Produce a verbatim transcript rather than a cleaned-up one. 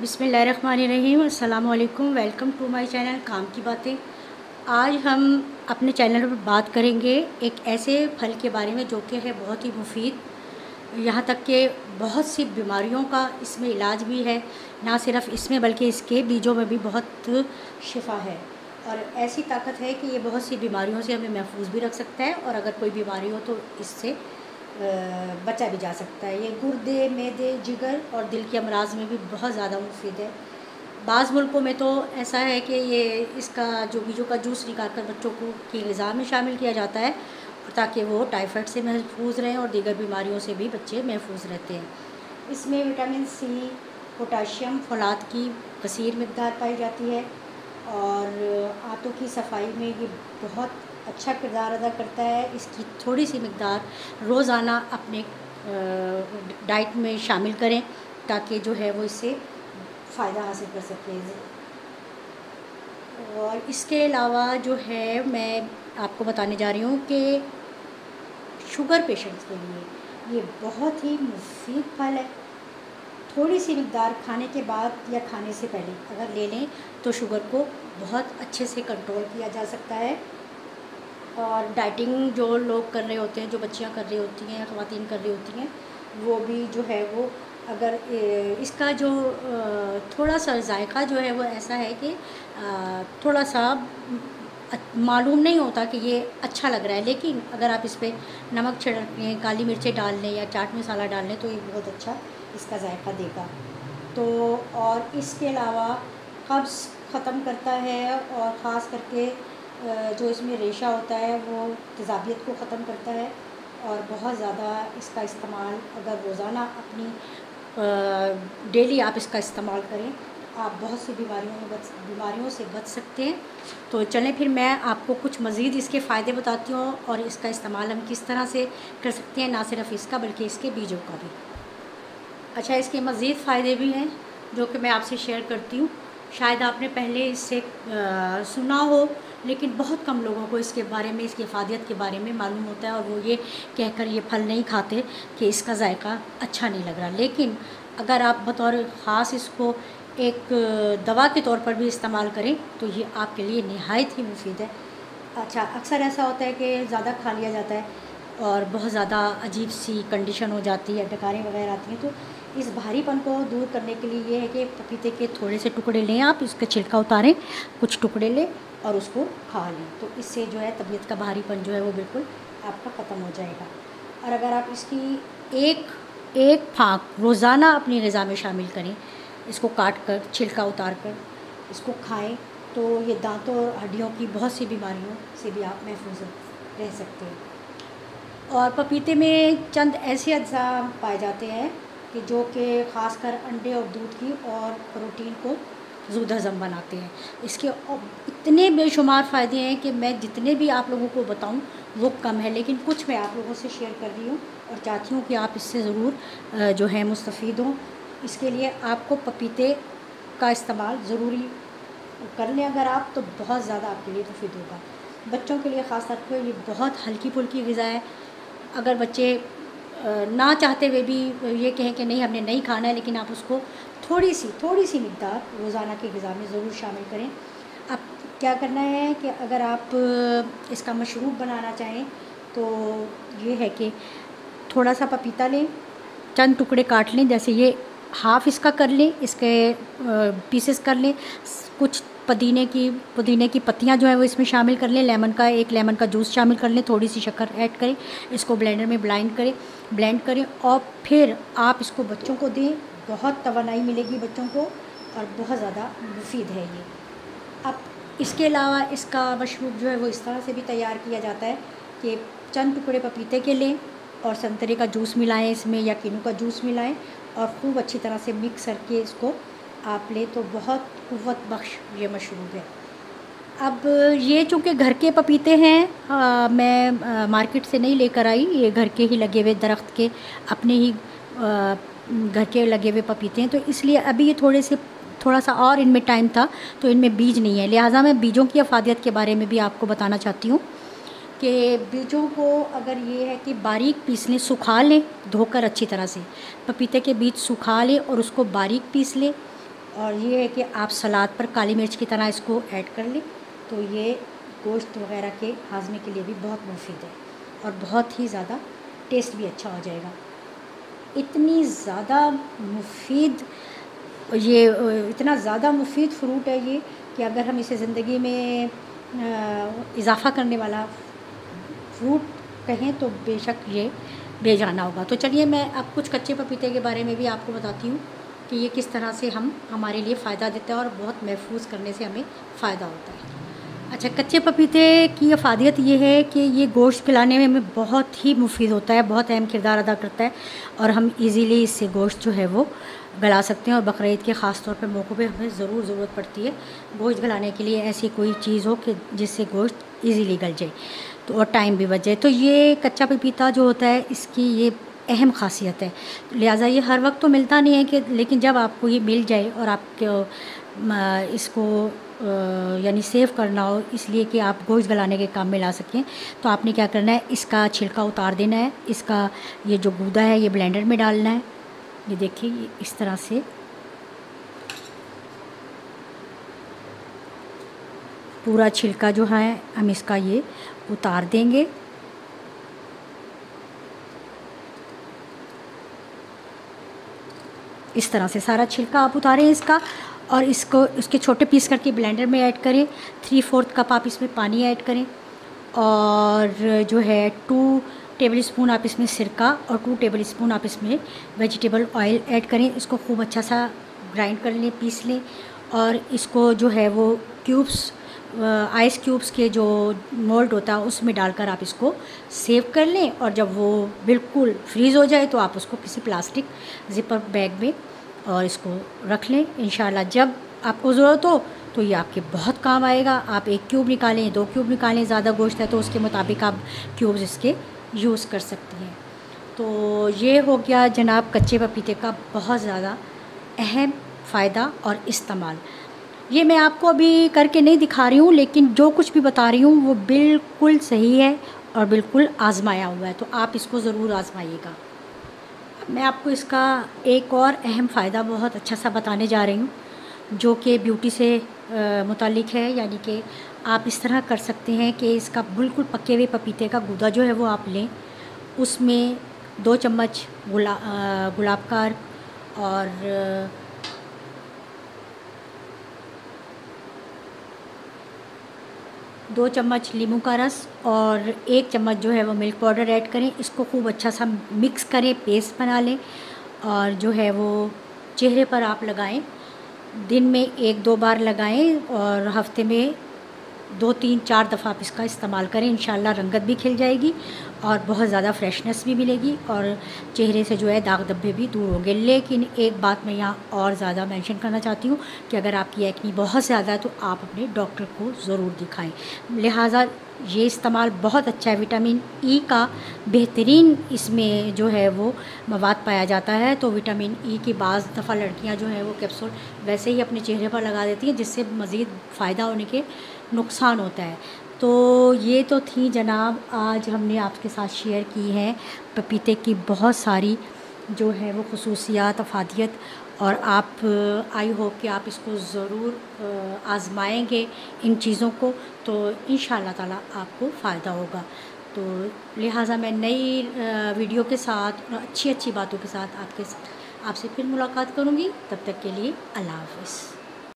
बिस्मिल्लाहिर्रहमानिर्रहीम। अस्सलाम वालेकुम। वेलकम टू माय चैनल काम की बातें। आज हम अपने चैनल पर बात करेंगे एक ऐसे फल के बारे में जो कि है बहुत ही मुफीद, यहाँ तक कि बहुत सी बीमारियों का इसमें इलाज भी है, ना सिर्फ इसमें बल्कि इसके बीजों में भी बहुत शिफा है और ऐसी ताकत है कि ये बहुत सी बीमारियों से हमें महफूज भी रख सकता है और अगर कोई बीमारी हो तो इससे बचा भी जा सकता है। ये गुर्दे, मैदे, जिगर और दिल के अमराज में भी बहुत ज़्यादा मुफीद है। बाज़ मुल्कों में तो ऐसा है कि ये इसका जो बीजों का जूस निकाल कर बच्चों को की ग़िज़ा में शामिल किया जाता है ताकि वो टाइफाइड से महफूज रहें और दीगर बीमारियों से भी बच्चे महफूज रहते हैं। इसमें विटामिन सी, पोटाशियम, फोलात की वसीर मिक़दार पाई जाती है और आंतों की सफाई में ये बहुत अच्छा किरदार अदा करता है। इसकी थोड़ी सी मिक़दार रोज़ाना अपने डाइट में शामिल करें ताकि जो है वो इससे फ़ायदा हासिल कर सकें। और इसके अलावा जो है मैं आपको बताने जा रही हूँ कि शुगर पेशेंट्स के लिए ये बहुत ही मुफीद फल है। थोड़ी सी मिक़दार खाने के बाद या खाने से पहले अगर ले लें तो शुगर को बहुत अच्छे से कंट्रोल किया जा सकता है। और डाइटिंग जो लोग कर रहे होते हैं, जो बच्चियां कर रही होती हैं, ख़वातीन कर रही होती हैं, वो भी जो है वो अगर इसका जो थोड़ा सा जायका जो है वो ऐसा है कि थोड़ा सा मालूम नहीं होता कि ये अच्छा लग रहा है, लेकिन अगर आप इस पर नमक छिड़क लें, काली मिर्चें डाल लें या चाट मसाला डाल लें तो ये बहुत अच्छा इसका जायका देगा। तो और इसके अलावा कब्ज़ ख़त्म करता है और ख़ास करके जो इसमें रेशा होता है वो तेज़ाबियत को ख़त्म करता है और बहुत ज़्यादा इसका इस्तेमाल अगर रोज़ाना अपनी डेली आप इसका इस्तेमाल करें आप बहुत सी बीमारियों में बच बीमारियों से बच सकते हैं। तो चलें फिर मैं आपको कुछ मज़ीद इसके फ़ायदे बताती हूँ और इसका इस्तेमाल हम किस तरह से कर सकते हैं, ना सिर्फ इसका बल्कि इसके बीजों का भी। अच्छा, इसके मज़ीद फ़ायदे भी हैं जो कि मैं आपसे शेयर करती हूँ। शायद आपने पहले इससे सुना हो लेकिन बहुत कम लोगों को इसके बारे में, इसकी फायदियत के बारे में मालूम होता है और वो ये कहकर ये फल नहीं खाते कि इसका जायका अच्छा नहीं लग रहा। लेकिन अगर आप बतौर ख़ास इसको एक दवा के तौर पर भी इस्तेमाल करें तो ये आपके लिए नहायत ही मुफीद है। अच्छा, अक्सर ऐसा होता है कि ज़्यादा खा लिया जाता है और बहुत ज़्यादा अजीब सी कंडीशन हो जाती है, डकारें वगैरह आती हैं, तो इस भारीपन को दूर करने के लिए यह है कि पपीते के थोड़े से टुकड़े लें, आप उसका छिलका उतारें, कुछ टुकड़े लें और उसको खा लें, तो इससे जो है तबीयत का भारीपन जो है वो बिल्कुल आपका ख़त्म हो जाएगा। और अगर आप इसकी एक एक फाँक रोज़ाना अपनी ग़िज़ा में शामिल करें, इसको काट कर छिलका उतार कर इसको खाएं तो ये दांतों और हड्डियों की बहुत सी बीमारियों से भी आप महफूज रह सकते हैं। और पपीते में चंद ऐसे अज्जा पाए जाते हैं कि जो कि ख़ासकर अंडे और दूध की और प्रोटीन को ज़ूद हज़म बनाते हैं। इसके इतने बेशुमार फ़ायदे हैं कि मैं जितने भी आप लोगों को बताऊं वो कम है, लेकिन कुछ मैं आप लोगों से शेयर कर रही हूँ और चाहती हूँ कि आप इससे ज़रूर जो है मुस्तफ़ीद हों। इसके लिए आपको पपीते का इस्तेमाल ज़रूरी कर लें अगर आप, तो बहुत ज़्यादा आपके लिए मुफीद होगा। बच्चों के लिए ख़ास तौर पर ये बहुत हल्की फुल्की ग़िज़ा है। अगर बच्चे ना चाहते हुए भी ये कहें कि नहीं हमने नहीं खाना है, लेकिन आप उसको थोड़ी सी थोड़ी सी मिक़दार रोज़ाना की ग़िज़ा में ज़रूर शामिल करें। अब क्या करना है कि अगर आप इसका मशरूब बनाना चाहें तो ये है कि थोड़ा सा पपीता लें, चंद टुकड़े काट लें, जैसे ये हाफ़ इसका कर लें, इसके पीसेस कर लें, कुछ पुदीने की पुदीने की पत्तियां जो है वो इसमें शामिल कर लें, लेमन का एक लेमन का जूस शामिल कर लें, थोड़ी सी शक्कर ऐड करें, इसको ब्लेंडर में ब्लाइंड करें ब्लेंड करें और फिर आप इसको बच्चों को दें। बहुत तवानाई मिलेगी बच्चों को और बहुत ज़्यादा मुफीद है ये। अब इसके अलावा इसका मशरूब जो है वो इस तरह से भी तैयार किया जाता है कि चंद टुकड़े पपीते के लें और संतरे का जूस मिलाएँ इसमें या कीनू का जूस मिलाएँ और खूब अच्छी तरह से मिक्स करके इसको आप ले तो बहुत कुव्वत बख्श ये मशरूब है। अब ये चूँकि घर के पपीते हैं, आ, मैं आ, मार्केट से नहीं लेकर आई, ये घर के ही लगे हुए दरख्त के अपने ही आ, घर के लगे हुए पपीते हैं, तो इसलिए अभी ये थोड़े से थोड़ा सा और इनमें टाइम था तो इनमें बीज नहीं है, लिहाजा मैं बीजों की अफादियत के बारे में भी आपको बताना चाहती हूँ कि बीजों को अगर ये है कि बारीक पीस लें, सुखा लें, धोकर अच्छी तरह से पपीते के बीज सुखा लें और उसको बारीक पीस लें और ये है कि आप सलाद पर काली मिर्च की तरह इसको ऐड कर लें, तो ये गोश्त वगैरह के हाजमे के लिए भी बहुत मुफीद है और बहुत ही ज़्यादा टेस्ट भी अच्छा हो जाएगा। इतनी ज़्यादा मुफीद ये इतना ज़्यादा मुफीद फ्रूट है ये कि अगर हम इसे ज़िंदगी में इजाफ़ा करने वाला फ्रूट कहें तो बेशक ये बेजाना होगा। तो चलिए मैं अब कुछ कच्चे पपीते के बारे में भी आपको बताती हूँ कि ये किस तरह से हम हमारे लिए फ़ायदा देता है और बहुत महफूज करने से हमें फ़ायदा होता है। अच्छा, कच्चे पपीते की अफादियत ये है कि ये गोश्त पिलाने में हमें बहुत ही मुफीद होता है, बहुत अहम किरदार अदा करता है और हम इजीली इससे गोश्त जो है वो गला सकते हैं। और बकरीद के ख़ास तौर पर मौक़ों पे हमें ज़रूर ज़रूरत पड़ती है गोश्त गलाने के लिए, ऐसी कोई चीज़ हो कि जिससे गोश्त इजीली गल जाए तो और टाइम भी बच जाए। तो ये कच्चा पपीता जो होता है इसकी ये अहम खासियत है, लिहाजा ये हर वक्त तो मिलता नहीं है कि, लेकिन जब आपको ये मिल जाए और आप इसको यानी सेव करना हो इसलिए कि आप गोश्त गलाने के काम में ला सकें, तो आपने क्या करना है, इसका छिलका उतार देना है, इसका ये जो गूदा है ये ब्लेंडर में डालना है। ये देखिए ये इस तरह से पूरा छिलका जो है हम इसका ये उतार देंगे। इस तरह से सारा छिलका आप उतारें इसका और इसको इसके छोटे पीस करके ब्लेंडर में ऐड करें। थ्री फोर्थ कप आप इसमें पानी ऐड करें और जो है टू टेबलस्पून आप इसमें सिरका और टू टेबलस्पून आप इसमें वेजिटेबल ऑयल ऐड करें। इसको खूब अच्छा सा ग्राइंड कर लें, पीस लें और इसको जो है वो क्यूब्स आइस क्यूब्स के जो मोल्ड होता है उसमें डालकर आप इसको सेव कर लें। और जब वो बिल्कुल फ्रीज़ हो जाए तो आप उसको किसी प्लास्टिक जिपर बैग में और इसको रख लें। इंशाल्लाह जब आपको ज़रूरत हो तो ये आपके बहुत काम आएगा। आप एक क्यूब निकालें, दो क्यूब निकालें, ज़्यादा गोश्त है तो उसके मुताबिक आप क्यूब्स इसके यूज़ कर सकती हैं। तो ये हो गया जनाब कच्चे पपीते का बहुत ज़्यादा अहम फ़ायदा और इस्तेमाल। ये मैं आपको अभी करके नहीं दिखा रही हूँ, लेकिन जो कुछ भी बता रही हूँ वो बिल्कुल सही है और बिल्कुल आजमाया हुआ है, तो आप इसको ज़रूर आजमाइएगा। मैं आपको इसका एक और अहम फ़ायदा बहुत अच्छा सा बताने जा रही हूँ जो कि ब्यूटी से मुतालिक है, यानी कि आप इस तरह कर सकते हैं कि इसका बिल्कुल पके हुए पपीते का गूदा जो है वो आप लें, उसमें दो चम्मच गुला गुलाब का अर्क और दो चम्मच नींबू का रस और एक चम्मच जो है वो मिल्क पाउडर ऐड करें। इसको खूब अच्छा सा मिक्स करें, पेस्ट बना लें और जो है वो चेहरे पर आप लगाएं। दिन में एक दो बार लगाएं और हफ्ते में दो तीन चार दफ़ा आप इसका इस्तेमाल करें। इंशाल्लाह रंगत भी खिल जाएगी और बहुत ज़्यादा फ्रेशनेस भी मिलेगी और चेहरे से जो है दाग धब्बे भी दूर होंगे। लेकिन एक बात मैं यहाँ और ज़्यादा मेंशन करना चाहती हूँ कि अगर आपकी एक्नी बहुत ज़्यादा है तो आप अपने डॉक्टर को ज़रूर दिखाएं। लिहाजा ये इस्तेमाल बहुत अच्छा है, विटामिन ई का बेहतरीन इसमें जो है वो मवाद पाया जाता है। तो विटामिन ई की बाज़ दफ़ा लड़कियाँ जो है वो कैप्सूल वैसे ही अपने चेहरे पर लगा देती हैं, जिससे मज़ीद फ़ायदा होने के नुकसान होता है। तो ये तो थी जनाब आज हमने आपके साथ शेयर की है पपीते की बहुत सारी जो है वो खसूसियात अफादियत, और आप आई होप कि आप इसको ज़रूर आज़माएंगे इन चीज़ों को, तो इंशाअल्लाह ताला आपको फ़ायदा होगा। तो लिहाजा मैं नई वीडियो के साथ और अच्छी अच्छी बातों के साथ आपके आपसे फिर मुलाकात करूँगी। तब तक के लिए अल्लाह हाफ़िज़।